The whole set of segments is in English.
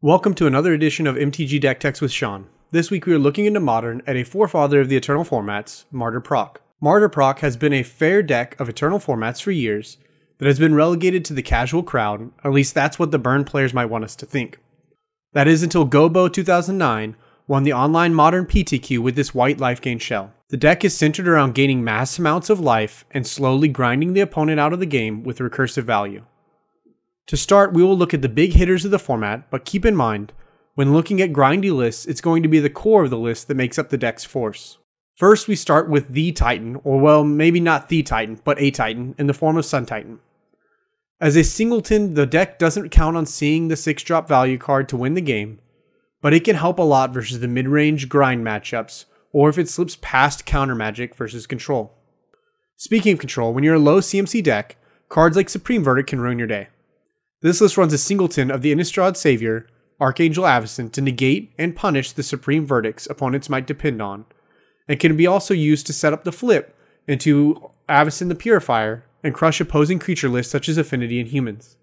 Welcome to another edition of MTG Deck Text with Sean. This week we are looking into Modern at a forefather of the Eternal formats, Martyr Proc. Martyr Proc has been a fair deck of Eternal formats for years that has been relegated to the casual crowd, at least that's what the burn players might want us to think. That is until Gobo 2009 won the online Modern PTQ with this white life gain shell. The deck is centered around gaining mass amounts of life and slowly grinding the opponent out of the game with recursive value. To start, we will look at the big hitters of the format, but keep in mind, when looking at grindy lists, it's going to be the core of the list that makes up the deck's force. First, we start with the Titan, or well, maybe not the Titan, but a Titan, in the form of Sun Titan. As a singleton, the deck doesn't count on seeing the 6-drop value card to win the game, but it can help a lot versus the mid-range grind matchups, or if it slips past counter magic versus control. Speaking of control, when you're a low CMC deck, cards like Supreme Verdict can ruin your day. This list runs a singleton of the Innistrad Savior, Archangel Avacyn, to negate and punish the Supreme Verdicts opponents might depend on, and can be also used to set up the flip into Avacyn the Purifier and crush opposing creature lists such as Affinity and Humans.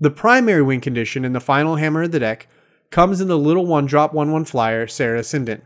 The primary win condition and the final hammer of the deck comes in the little 1-drop 1-1 flyer, Serra Ascendant.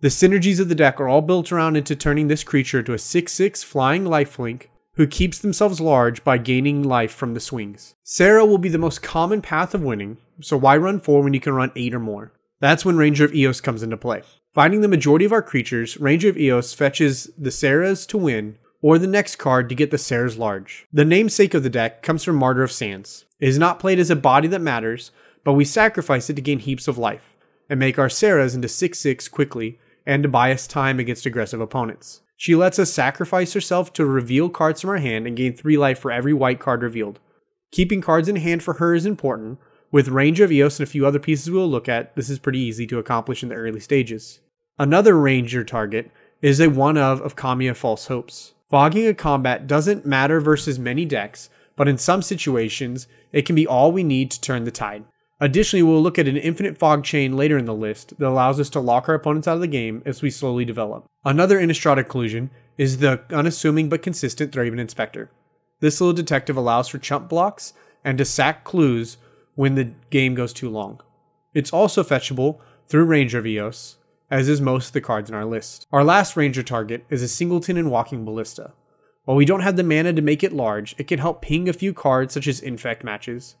The synergies of the deck are all built around into turning this creature to a 6-6 flying lifelink who keeps themselves large by gaining life from the swings. Serra will be the most common path of winning, so why run 4 when you can run 8 or more? That's when Ranger of Eos comes into play. Finding the majority of our creatures, Ranger of Eos fetches the Serras to win, or the next card to get the Serras large. The namesake of the deck comes from Martyr of Sands. It is not played as a body that matters, but we sacrifice it to gain heaps of life, and make our Serras into 6-6 quickly, and to buy us time against aggressive opponents. She lets us sacrifice herself to reveal cards from our hand and gain 3 life for every white card revealed. Keeping cards in hand for her is important. With Ranger of Eos and a few other pieces we will look at, this is pretty easy to accomplish in the early stages. Another Ranger target is a 1-of Kami of False Hopes. Fogging a combat doesn't matter versus many decks, but in some situations, it can be all we need to turn the tide. Additionally, we'll look at an infinite fog chain later in the list that allows us to lock our opponents out of the game as we slowly develop. Another Innistrad occlusion is the unassuming but consistent Thraben Inspector. This little detective allows for chump blocks and to sack clues when the game goes too long. It's also fetchable through Ranger of Eos, as is most of the cards in our list. Our last Ranger target is a singleton in Walking Ballista. While we don't have the mana to make it large, it can help ping a few cards such as Infect matches,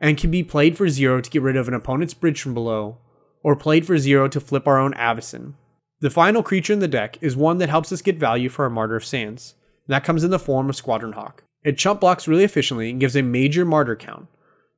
and can be played for 0 to get rid of an opponent's bridge from below, or played for 0 to flip our own Avacyn. The final creature in the deck is one that helps us get value for our Martyr of Sands, and that comes in the form of Squadron Hawk. It chump blocks really efficiently and gives a major martyr count.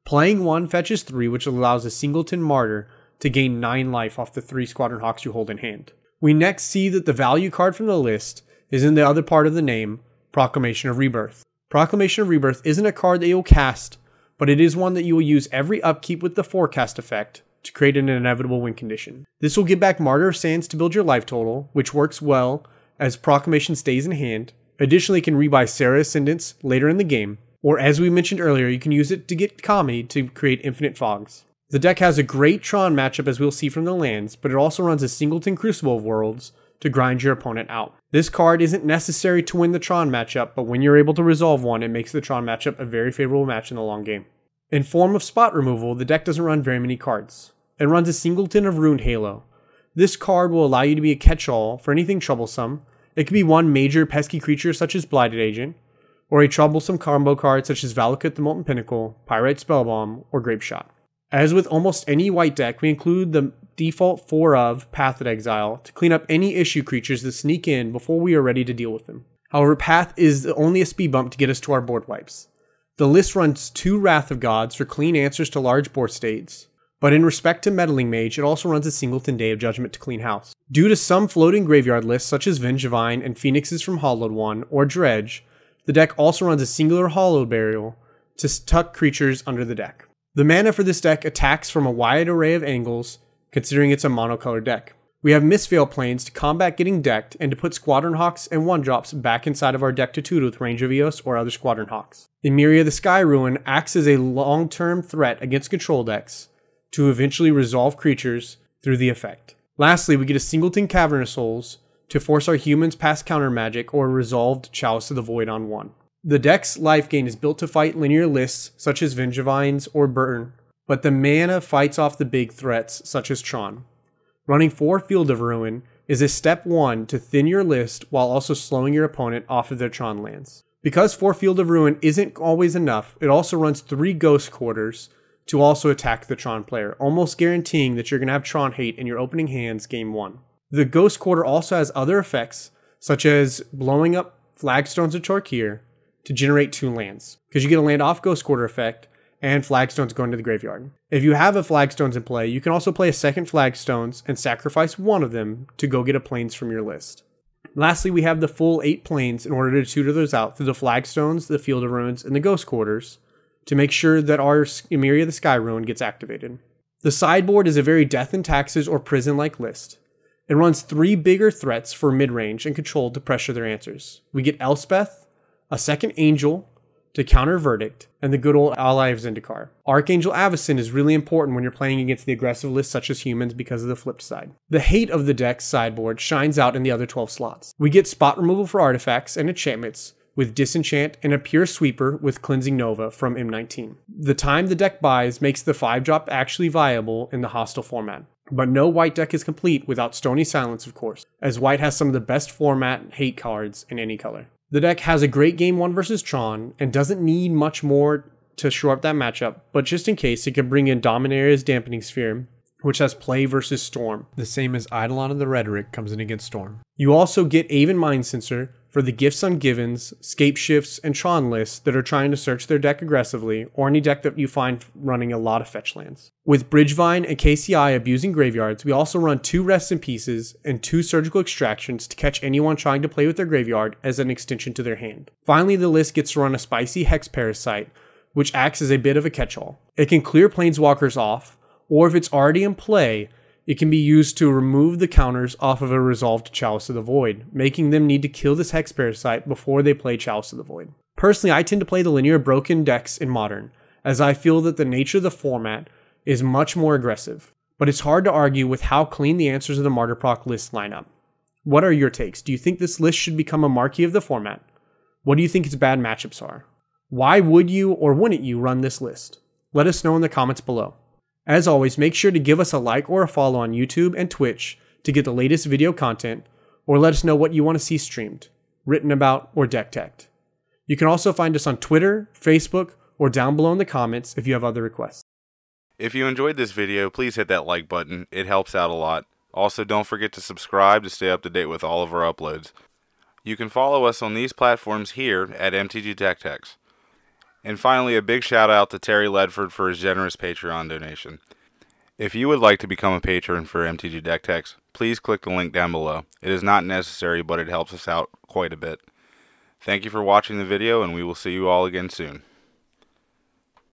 Playing 1 fetches 3, which allows a singleton martyr to gain 9 life off the 3 Squadron Hawks you hold in hand. We next see that the value card from the list is in the other part of the name, Proclamation of Rebirth. Proclamation of Rebirth isn't a card that you'll cast, but it is one that you will use every upkeep with the forecast effect to create an inevitable win condition. This will give back Martyr of Sands to build your life total, which works well as Proclamation stays in hand. Additionally, it can rebuy Serra Ascendants later in the game, or as we mentioned earlier, you can use it to get Kami to create infinite fogs. The deck has a great Tron matchup as we'll see from the lands, but it also runs a singleton Crucible of Worlds to grind your opponent out. This card isn't necessary to win the Tron matchup, but when you're able to resolve one, it makes the Tron matchup a very favorable match in the long game. In form of spot removal, the deck doesn't run very many cards. It runs a singleton of Rune Halo. This card will allow you to be a catch-all for anything troublesome. It can be one major pesky creature such as Blighted Agent, or a troublesome combo card such as Valakut the Molten Pinnacle, Pyrite Spellbomb, or Grapeshot. As with almost any white deck, we include the default 4-of Path of Exile to clean up any issue creatures that sneak in before we are ready to deal with them. However, Path is only a speed bump to get us to our board wipes. The list runs 2 Wrath of Gods for clean answers to large board states, but in respect to Meddling Mage, it also runs a singleton Day of Judgment to clean house. Due to some floating graveyard lists such as Vengevine and Phoenixes from Hollowed One or Dredge, the deck also runs a singular Hollowed Burial to tuck creatures under the deck. The mana for this deck attacks from a wide array of angles, considering it's a monocolored deck. We have Mistveil Plains to combat getting decked and to put Squadron Hawks and 1-drops back inside of our deck to tutor with Ranger of Eos or other Squadron Hawks. Emiria the Sky Ruin acts as a long-term threat against control decks to eventually resolve creatures through the effect. Lastly, we get a singleton Cavernous Souls to force our humans past counter magic or a resolved Chalice of the Void on 1. The deck's life gain is built to fight linear lists such as Vengevine's or Burn, but the mana fights off the big threats such as Tron. Running 4 Field of Ruin is a step 1 to thin your list while also slowing your opponent off of their Tron lands. Because 4 Field of Ruin isn't always enough, it also runs 3 Ghost Quarters to also attack the Tron player, almost guaranteeing that you're going to have Tron hate in your opening hands game 1. The Ghost Quarter also has other effects, such as blowing up Flagstones of Torkir to generate 2 lands, because you get a land off Ghost Quarter effect, and Flagstones go into the graveyard. If you have a Flagstones in play, you can also play a second Flagstones and sacrifice one of them to go get a Plains from your list. Lastly, we have the full 8 Plains in order to tutor those out through the Flagstones, the Field of Ruins, and the Ghost Quarters, to make sure that our Emiria the Sky Ruin gets activated. The sideboard is a very Death and Taxes or Prison-like list. It runs 3 bigger threats for mid-range and control to pressure their answers. We get Elspeth, a second Angel to counter Verdict, and the good old Ally of Zendikar. Archangel Avacyn is really important when you're playing against the aggressive lists such as humans because of the flipped side. The hate of the deck's sideboard shines out in the other 12 slots. We get spot removal for artifacts and enchantments, with Disenchant and a Pure Sweeper with Cleansing Nova from M19. The time the deck buys makes the 5-drop actually viable in the hostile format. But no white deck is complete without Stony Silence, of course, as white has some of the best format hate cards in any color. The deck has a great game 1 versus Tron, and doesn't need much more to shore up that matchup, but just in case, it can bring in Dominaria's Dampening Sphere, which has play versus Storm, the same as Eidolon of the Rhetoric comes in against Storm. You also get Aven Mind Sensor for the Gifts on Givens, Scape Shifts, and Tron lists that are trying to search their deck aggressively, or any deck that you find running a lot of fetch lands. With Bridgevine and KCI abusing graveyards, we also run 2 Rests in Pieces and 2 Surgical Extractions to catch anyone trying to play with their graveyard as an extension to their hand. Finally, the list gets to run a spicy Hex Parasite, which acts as a bit of a catch-all. It can clear Planeswalkers off, or if it's already in play, it can be used to remove the counters off of a resolved Chalice of the Void, making them need to kill this Hex Parasite before they play Chalice of the Void. Personally, I tend to play the linear broken decks in Modern, as I feel that the nature of the format is much more aggressive, but it's hard to argue with how clean the answers of the Martyr Proc list line up. What are your takes? Do you think this list should become a marquee of the format? What do you think its bad matchups are? Why would you or wouldn't you run this list? Let us know in the comments below. As always, make sure to give us a like or a follow on YouTube and Twitch to get the latest video content, or let us know what you want to see streamed, written about, or deck teched. You can also find us on Twitter, Facebook, or down below in the comments if you have other requests. If you enjoyed this video, please hit that like button. It helps out a lot. Also, don't forget to subscribe to stay up to date with all of our uploads. You can follow us on these platforms here at MTG Deck Text. And finally, a big shout out to Terry Ledford for his generous Patreon donation. If you would like to become a patron for MTG Deck Text, please click the link down below. It is not necessary, but it helps us out quite a bit. Thank you for watching the video, and we will see you all again soon.